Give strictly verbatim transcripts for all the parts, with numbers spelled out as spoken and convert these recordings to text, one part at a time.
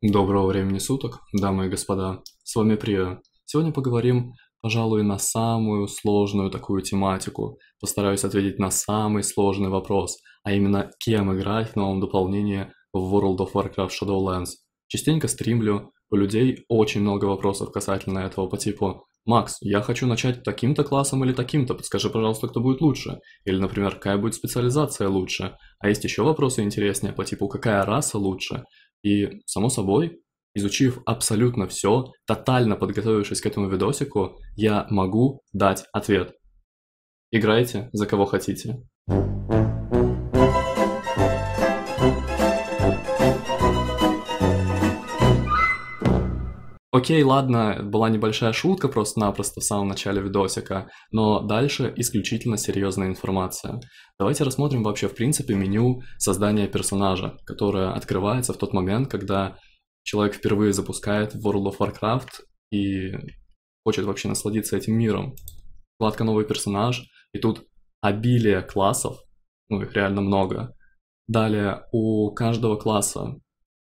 Доброго времени суток, дамы и господа, с вами Приаа. Сегодня поговорим, пожалуй, на самую сложную такую тематику. Постараюсь ответить на самый сложный вопрос, а именно, кем играть в новом дополнении в World of Warcraft Shadowlands. Частенько стримлю, у людей очень много вопросов касательно этого по типу «Макс, я хочу начать таким-то классом или таким-то, подскажи, пожалуйста, кто будет лучше?» Или, например, «Какая будет специализация лучше?» А есть еще вопросы интереснее по типу «Какая раса лучше?» И, само собой, изучив абсолютно все, тотально подготовившись к этому видосику, я могу дать ответ. Играйте за кого хотите. Окей, ладно, была небольшая шутка просто-напросто в самом начале видосика, но дальше исключительно серьезная информация. Давайте рассмотрим вообще в принципе меню создания персонажа, которое открывается в тот момент, когда человек впервые запускает World of Warcraft и хочет вообще насладиться этим миром. Вкладка «Новый персонаж», и тут обилие классов, ну их реально много. Далее у каждого класса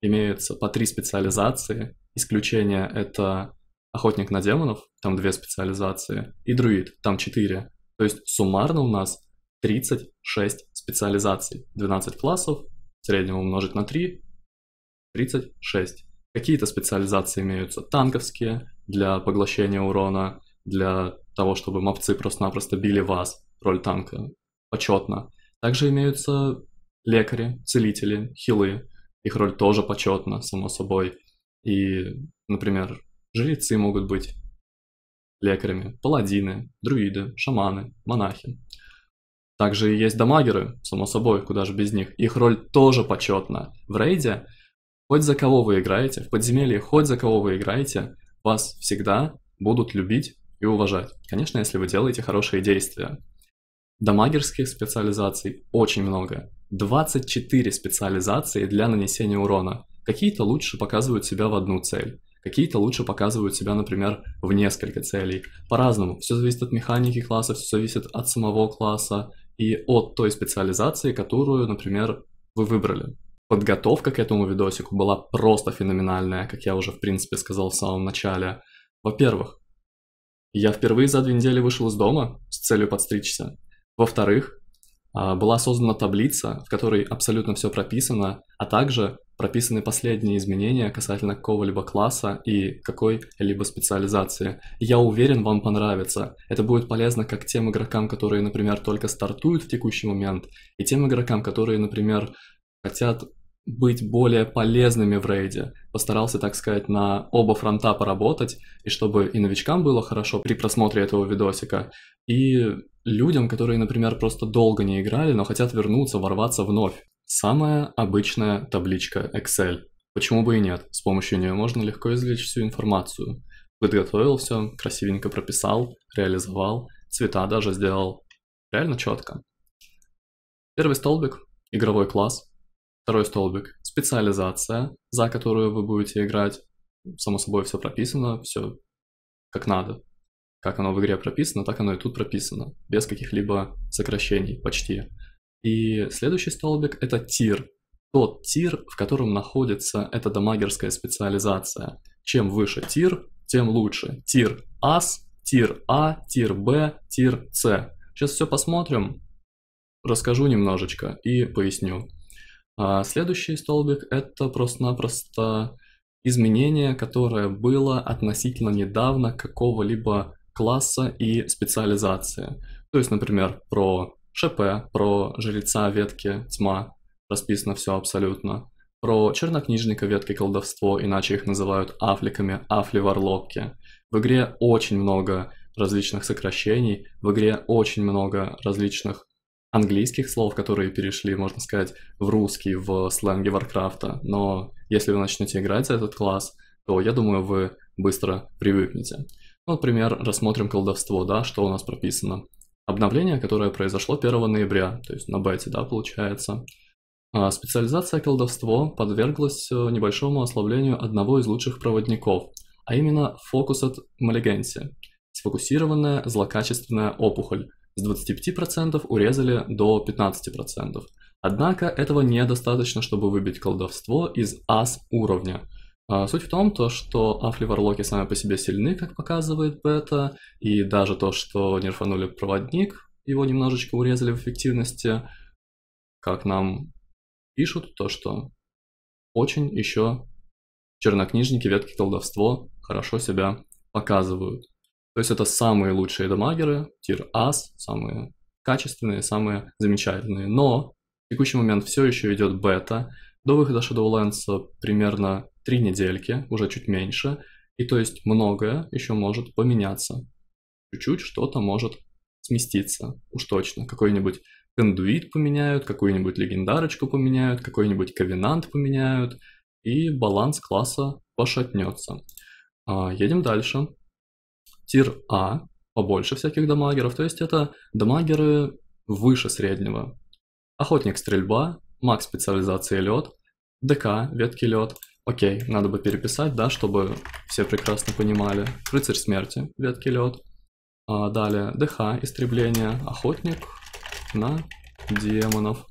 имеется по три специализации. Исключение — это Охотник на демонов, там две специализации, и Друид, там четыре. То есть суммарно у нас тридцать шесть специализаций. двенадцать классов, в среднем умножить на три, тридцать шесть. Какие-то специализации имеются танковские, для поглощения урона, для того, чтобы мопцы просто-напросто били вас, роль танка, почетно. Также имеются лекари, целители, хилы, их роль тоже почетна, само собой. И, например, жрецы могут быть лекарями, паладины, друиды, шаманы, монахи. Также есть дамагеры, само собой, куда же без них. Их роль тоже почетна. В рейде, хоть за кого вы играете, в подземелье, хоть за кого вы играете, вас всегда будут любить и уважать. Конечно, если вы делаете хорошие действия. Дамагерских специализаций очень много. двадцать четыре специализации для нанесения урона. Какие-то лучше показывают себя в одну цель, какие-то лучше показывают себя, например, в несколько целей. По-разному, все зависит от механики класса, все зависит от самого класса и от той специализации, которую, например, вы выбрали. Подготовка к этому видосику была просто феноменальная, как я уже, в принципе, сказал в самом начале. Во-первых, я впервые за две недели вышел из дома с целью подстричься. Во-вторых, была создана таблица, в которой абсолютно все прописано, а также прописаны последние изменения касательно какого-либо класса и какой-либо специализации. Я уверен, вам понравится. Это будет полезно как тем игрокам, которые, например, только стартуют в текущий момент, и тем игрокам, которые, например, хотят быть более полезными в рейде. Постарался, так сказать, на оба фронта поработать, и чтобы и новичкам было хорошо при просмотре этого видосика, и людям, которые, например, просто долго не играли, но хотят вернуться, ворваться вновь. Самая обычная табличка Excel. Почему бы и нет? С помощью нее можно легко извлечь всю информацию. Подготовил все, красивенько прописал, реализовал, цвета даже сделал. Реально четко. Первый столбик – игровой класс. Второй столбик – специализация, за которую вы будете играть. Само собой, все прописано, все как надо. Как оно в игре прописано, так оно и тут прописано. Без каких-либо сокращений, почти. И следующий столбик — это тир. Тот тир, в котором находится эта дамагерская специализация. Чем выше тир, тем лучше. Тир Ас, тир А, тир Б, тир С. Сейчас все посмотрим, расскажу немножечко и поясню. А следующий столбик — это просто-напросто изменение, которое было относительно недавно какого-либо класса и специализации. То есть, например, про ШП, про жреца ветки тьма, расписано все абсолютно. Про чернокнижника ветки колдовство, иначе их называют афликами, афли-варлокки. В игре очень много различных сокращений, в игре очень много различных английских слов, которые перешли, можно сказать, в русский, в сленге Варкрафта. Но если вы начнете играть за этот класс, то, я думаю, вы быстро привыкнете. Ну, например, рассмотрим колдовство, да, что у нас прописано. Обновление, которое произошло первого ноября, то есть на бете, да, получается. Специализация колдовство подверглась небольшому ослаблению одного из лучших проводников, а именно Фокус от Малигенси. Сфокусированная злокачественная опухоль. С двадцати пяти процентов урезали до пятнадцати процентов. Однако этого недостаточно, чтобы выбить колдовство из ас уровня. Суть в том, то, что афли-варлоки сами по себе сильны, как показывает бета, и даже то, что нерфанули проводник, его немножечко урезали в эффективности, как нам пишут, то, что очень еще чернокнижники ветки колдовства хорошо себя показывают. То есть это самые лучшие дамагеры, тир-ас, самые качественные, самые замечательные. Но в текущий момент все еще идет бета. До выхода Shadowlands примерно три недельки, уже чуть меньше. И то есть многое еще может поменяться. Чуть-чуть что-то может сместиться, уж точно. Какой-нибудь кондуит поменяют, какую-нибудь легендарочку поменяют, какой-нибудь ковенант поменяют. И баланс класса пошатнется. Едем дальше. Тир А, побольше всяких дамагеров, то есть это дамагеры выше среднего. Охотник стрельба, маг специализации лед, ДК ветки лед. Окей, надо бы переписать, да, чтобы все прекрасно понимали. Рыцарь смерти ветки лед. А далее ДХ истребление, охотник на демонов,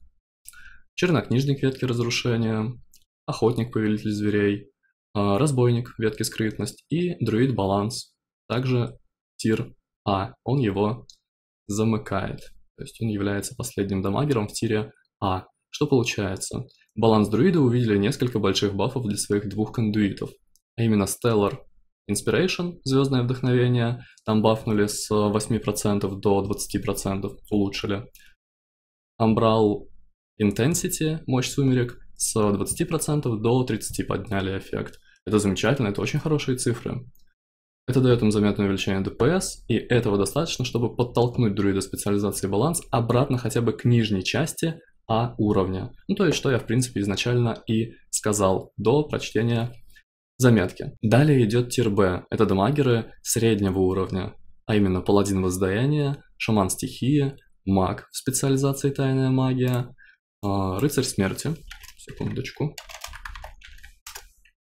чернокнижник ветки разрушения, охотник повелитель зверей, разбойник ветки скрытность и друид баланс. Также тир А, он его замыкает, то есть он является последним дамагером в тире А. Что получается? Баланс друида увидели несколько больших бафов для своих двух кондуитов, а именно Stellar Inspiration, Звездное Вдохновение, там бафнули с восьми процентов до двадцати процентов, улучшили. Umbral Intensity, Мощь Сумерек, с двадцати процентов до тридцати процентов подняли эффект. Это замечательно, это очень хорошие цифры. Это дает им заметное увеличение ДПС, и этого достаточно, чтобы подтолкнуть друида специализации баланс обратно хотя бы к нижней части А уровня. Ну то есть, что я в принципе изначально и сказал до прочтения заметки. Далее идет тир Б. Это дамагеры среднего уровня, а именно паладин воздаяние, шаман стихии, маг в специализации тайная магия, рыцарь смерти, секундочку,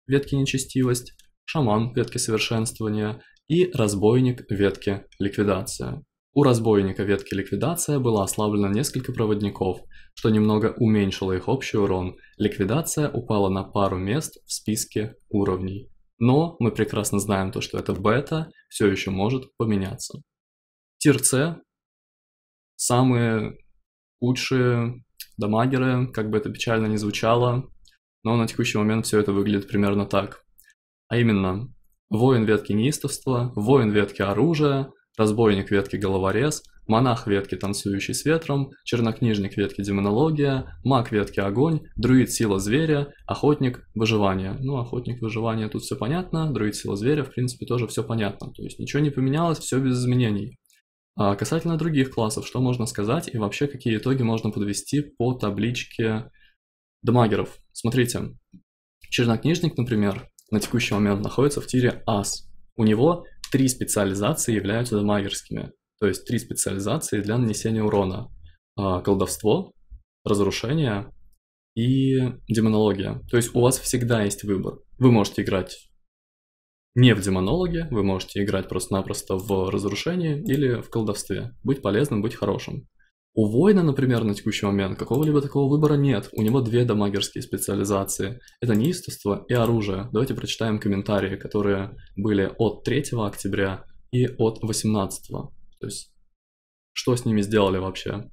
ветки нечестивость, шаман ветки совершенствования и разбойник ветки ликвидация. У разбойника ветки ликвидация было ослаблено несколько проводников, что немного уменьшило их общий урон. Ликвидация упала на пару мест в списке уровней. Но мы прекрасно знаем то, что это бета, все еще может поменяться. Тир С. Самые худшие дамагеры, как бы это печально ни звучало, но на текущий момент все это выглядит примерно так. А именно, воин ветки неистовства, воин ветки оружия, разбойник ветки головорез, монах ветки танцующий с ветром, чернокнижник ветки демонология, маг ветки огонь, друид сила зверя, охотник выживания. Ну, охотник выживания тут все понятно, друид сила зверя в принципе тоже все понятно. То есть ничего не поменялось, все без изменений. А касательно других классов, что можно сказать и вообще какие итоги можно подвести по табличке дамагеров. Смотрите, чернокнижник, например, на текущий момент находится в тире Ас. У него три специализации являются дамагерскими, то есть три специализации для нанесения урона. Колдовство, разрушение и демонология. То есть у вас всегда есть выбор. Вы можете играть не в демонологе, вы можете играть просто-напросто в разрушении или в колдовстве. Быть полезным, быть хорошим. У воина, например, на текущий момент какого-либо такого выбора нет. У него две дамагерские специализации. Это неистовство и оружие. Давайте прочитаем комментарии, которые были от третьего октября и от восемнадцатого. То есть, что с ними сделали вообще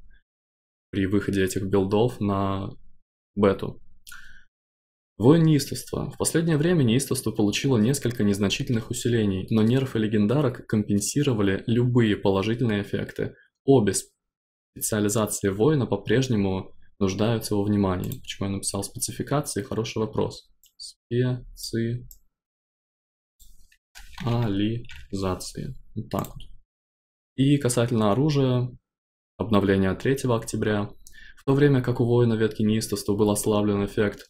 при выходе этих билдов на бету. Воин неистовства. В последнее время неистовство получило несколько незначительных усилений, но нерфы легендарок компенсировали любые положительные эффекты. Обе специализации воина по-прежнему нуждаются во внимании. Почему я написал спецификации? Хороший вопрос. Специализации. Вот так вот. И касательно оружия, обновление третьего октября. В то время как у воина ветки неистовства был ослаблен эффект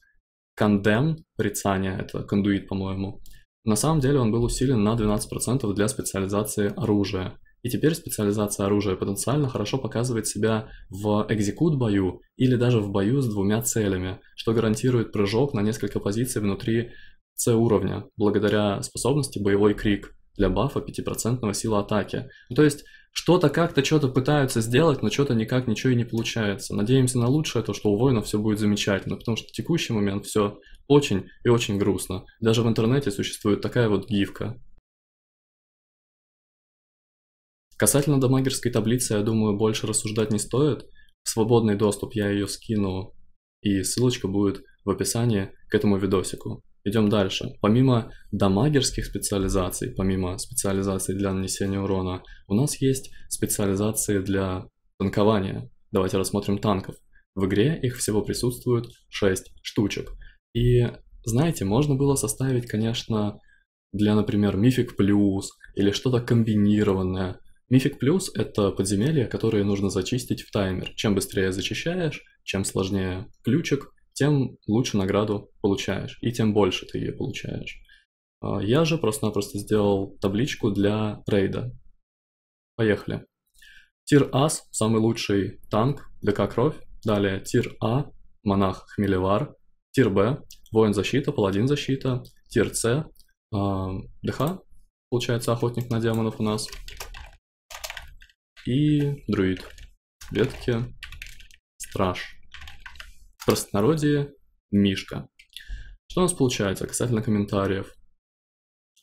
кондем, прицания, это кондуит, по-моему, на самом деле он был усилен на двенадцать процентов для специализации оружия. И теперь специализация оружия потенциально хорошо показывает себя в экзекут бою или даже в бою с двумя целями, что гарантирует прыжок на несколько позиций внутри С уровня, благодаря способности боевой крик для бафа пяти процентов силы атаки. То есть Что-то как-то что-то пытаются сделать, но что-то никак ничего и не получается. Надеемся на лучшее, то что у воинов все будет замечательно, потому что в текущий момент все очень и очень грустно. Даже в интернете существует такая вот гифка. Касательно дамагерской таблицы, я думаю, больше рассуждать не стоит. В свободный доступ я ее скину, и ссылочка будет в описании к этому видосику. Идем дальше. Помимо дамагерских специализаций, помимо специализаций для нанесения урона, у нас есть специализации для танкования. Давайте рассмотрим танков. В игре их всего присутствует шесть штучек. И, знаете, можно было составить, конечно, для, например, Мифик Плюс или что-то комбинированное. Мифик Плюс — это подземелья, которые нужно зачистить в таймер. Чем быстрее зачищаешь, чем сложнее ключик, тем лучше награду получаешь, и тем больше ты ее получаешь. Я же просто-напросто сделал табличку для рейда. Поехали. Тир Ас — самый лучший танк, ДК Кровь. Далее Тир А — Монах Хмелевар. Тир Б — Воин Защита, Паладин Защита. Тир С — ДХ, получается, Охотник на демонов у нас. И Друид. Ветки. Страж. В простонародье — Мишка. Что у нас получается касательно комментариев?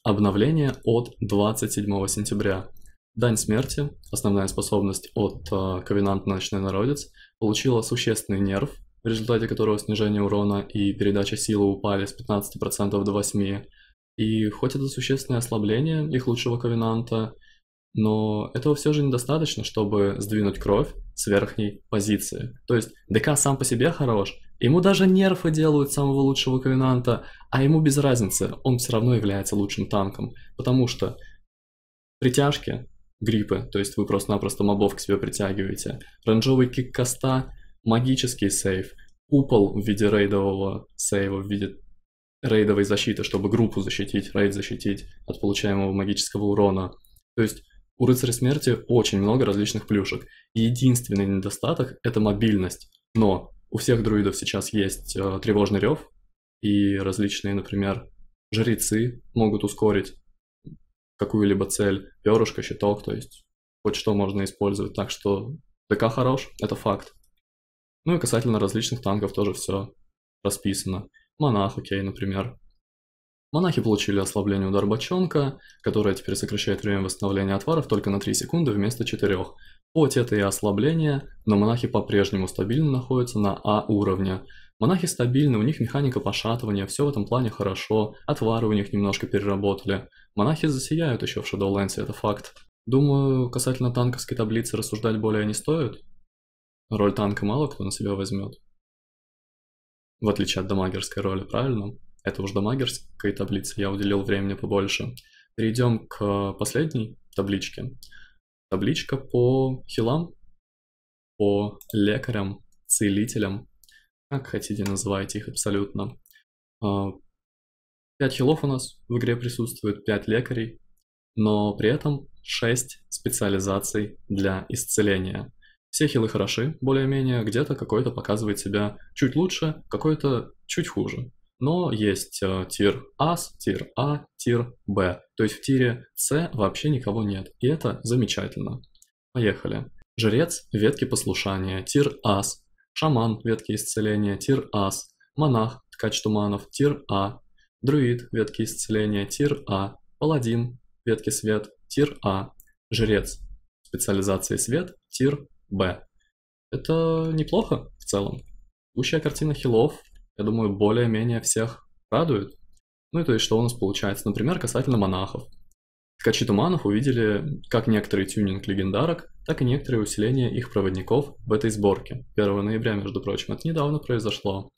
Обновление от двадцать седьмого сентября. Дань смерти, основная способность от э, Ковенанта Ночной Народец, получила существенный нерв, в результате которого снижение урона и передача силы упали с пятнадцати процентов до восьми процентов. И хоть это существенное ослабление их лучшего Ковенанта, но этого все же недостаточно, чтобы сдвинуть кровь с верхней позиции. То есть ДК сам по себе хорош, ему даже нерфы делают самого лучшего ковенанта, а ему без разницы, он все равно является лучшим танком, потому что притяжки, гриппы, то есть вы просто-напросто мобов к себе притягиваете, рейнджовый кик каста, магический сейв, купол в виде рейдового сейва, в виде рейдовой защиты, чтобы группу защитить, рейд защитить от получаемого магического урона. То есть у рыцаря смерти очень много различных плюшек. Единственный недостаток — это мобильность. Но у всех друидов сейчас есть э, тревожный рев, и различные, например, жрецы могут ускорить какую-либо цель, перышко, щиток, то есть хоть что можно использовать. Так что ДК хорош, это факт. Ну и касательно различных танков тоже все расписано. Монах, окей, например. Монахи получили ослабление удар бочонка, которое теперь сокращает время восстановления отваров только на три секунды вместо четырёх. Хоть это и ослабление, но монахи по-прежнему стабильно находятся на А уровне. Монахи стабильны, у них механика пошатывания, все в этом плане хорошо, отвары у них немножко переработали. Монахи засияют еще в Shadowlands, это факт. Думаю, касательно танковской таблицы рассуждать более не стоит. Роль танка мало кто на себя возьмет. В отличие от дамагерской роли, правильно? Это уж дамагерской таблицы, я уделил времени побольше. Перейдем к последней табличке. Табличка по хилам, по лекарям, целителям. Как хотите, называйте их абсолютно. пять хилов у нас в игре присутствует, пять лекарей, но при этом шесть специализаций для исцеления. Все хилы хороши, более-менее, где-то какой-то показывает себя чуть лучше, какой-то чуть хуже. Но есть э, тир Ас, тир А, тир Б. То есть в тире С вообще никого нет. И это замечательно. Поехали. Жрец — ветки послушания, тир Ас. Шаман — ветки исцеления, тир Ас. Монах — ткач туманов, тир А. Друид — ветки исцеления, тир А. Паладин — ветки свет, тир А. Жрец — специализации свет, тир Б. Это неплохо в целом. Текущая картина хилов, я думаю, более-менее всех радует. Ну и то есть, что у нас получается, например, касательно монахов. Скачи туманов увидели как некоторый тюнинг легендарок, так и некоторые усиления их проводников в этой сборке. первого ноября, между прочим, это недавно произошло.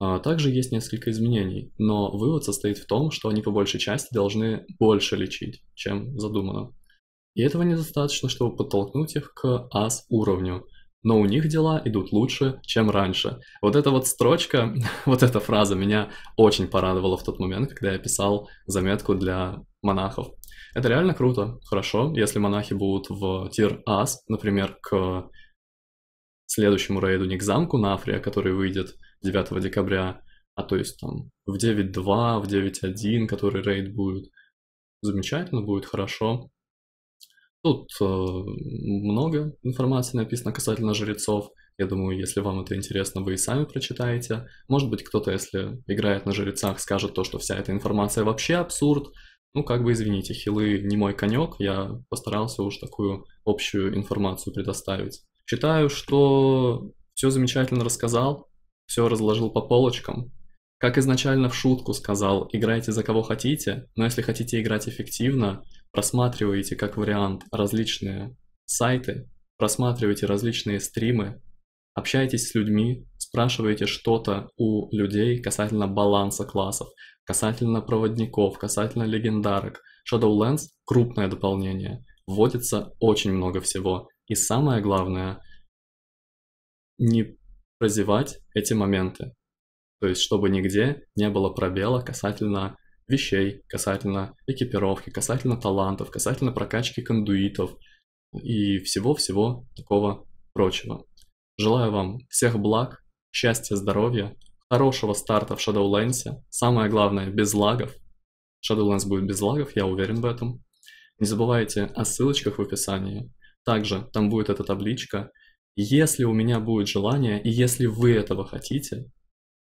А также есть несколько изменений, но вывод состоит в том, что они по большей части должны больше лечить, чем задумано. И этого недостаточно, чтобы подтолкнуть их к ас-уровню. Но у них дела идут лучше, чем раньше. Вот эта вот строчка, вот эта фраза меня очень порадовала в тот момент, когда я писал заметку для монахов. Это реально круто, хорошо, если монахи будут в тир Ас, например, к следующему рейду, не к замку Нафрия, который выйдет девятого декабря, а то есть там в девять точка два, в девять точка один, который рейд будет. Замечательно, будет хорошо. Тут э, много информации написано касательно жрецов. Я думаю, если вам это интересно, вы и сами прочитаете. Может быть, кто-то, если играет на жрецах, скажет то, что вся эта информация вообще абсурд. Ну, как бы, извините, хилы не мой конек, я постарался уж такую общую информацию предоставить. Считаю, что все замечательно рассказал, все разложил по полочкам. Как изначально в шутку сказал, играйте за кого хотите, но если хотите играть эффективно, просматривайте как вариант различные сайты, просматривайте различные стримы, общайтесь с людьми, спрашивайте что-то у людей касательно баланса классов, касательно проводников, касательно легендарок. Shadowlands — крупное дополнение, вводится очень много всего. И самое главное — не прозевать эти моменты. То есть, чтобы нигде не было пробела касательно вещей, касательно экипировки, касательно талантов, касательно прокачки кондуитов и всего-всего такого прочего. Желаю вам всех благ, счастья, здоровья, хорошего старта в Shadowlands. Самое главное, без лагов. Shadowlands будет без лагов, я уверен в этом. Не забывайте о ссылочках в описании. Также там будет эта табличка. Если у меня будет желание, и если вы этого хотите,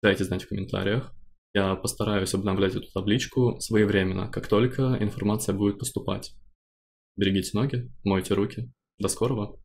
дайте знать в комментариях. Я постараюсь обновлять эту табличку своевременно, как только информация будет поступать. Берегите ноги, мойте руки. До скорого!